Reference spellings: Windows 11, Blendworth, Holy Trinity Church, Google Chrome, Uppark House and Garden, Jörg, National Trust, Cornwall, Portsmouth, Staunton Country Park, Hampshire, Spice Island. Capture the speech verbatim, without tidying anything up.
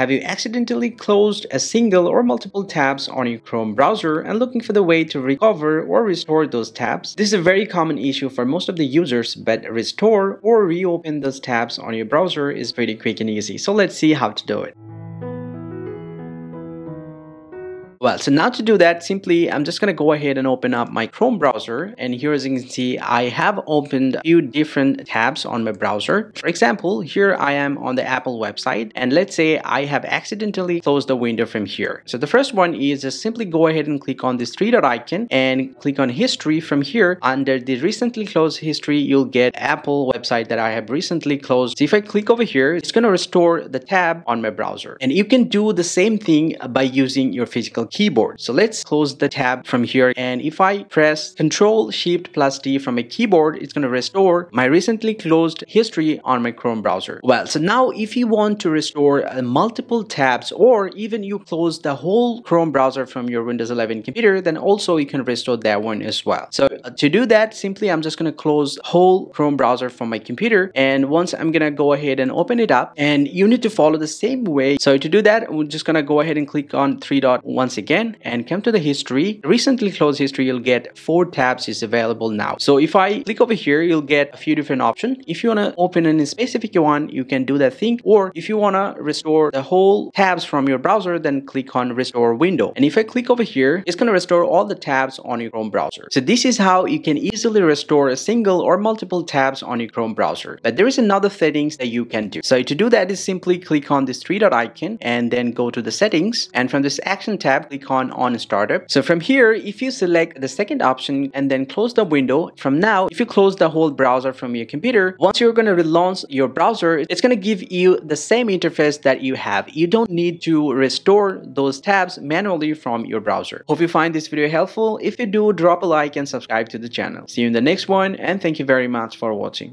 Have you accidentally closed a single or multiple tabs on your Chrome browser and looking for the way to recover or restore those tabs? This is a very common issue for most of the users, but restore or reopen those tabs on your browser is pretty quick and easy. So let's see how to do it. Well, so now to do that, simply I'm just going to go ahead and open up my Chrome browser, and here as you can see I have opened a few different tabs on my browser. For example, here I am on the Apple website, and let's say I have accidentally closed the window from here. So the first one is just simply go ahead and click on this three dot icon and click on history. From here under the recently closed history, you'll get Apple website that I have recently closed. So if I click over here, it's going to restore the tab on my browser, and you can do the same thing by using your physical keyboard. So let's close the tab from here, and if I press Control Shift plus D from a keyboard, it's going to restore my recently closed history on my Chrome browser. Well, so now if you want to restore uh, multiple tabs, or even you close the whole Chrome browser from your Windows eleven computer, then also you can restore that one as well. So uh, to do that, simply I'm just going to close whole Chrome browser from my computer, and once I'm going to go ahead and open it up, and you need to follow the same way. So to do that, we're just going to go ahead and click on three dot once again again and come to the history. Recently closed history, you'll get four tabs is available now. So if I click over here, you'll get a few different options. If you want to open any specific one, you can do that thing, or if you want to restore the whole tabs from your browser, then click on restore window, and if I click over here, it's going to restore all the tabs on your Chrome browser. So this is how you can easily restore a single or multiple tabs on your Chrome browser. But there is another settings that you can do. So to do that is simply click on this three dot icon and then go to the settings, and from this action tab click on on startup. So from here, if you select the second option and then close the window, from now if you close the whole browser from your computer, once you're going to relaunch your browser, it's going to give you the same interface that you have. You don't need to restore those tabs manually from your browser. Hope you find this video helpful. If you do, drop a like and subscribe to the channel. See you in the next one, and thank you very much for watching.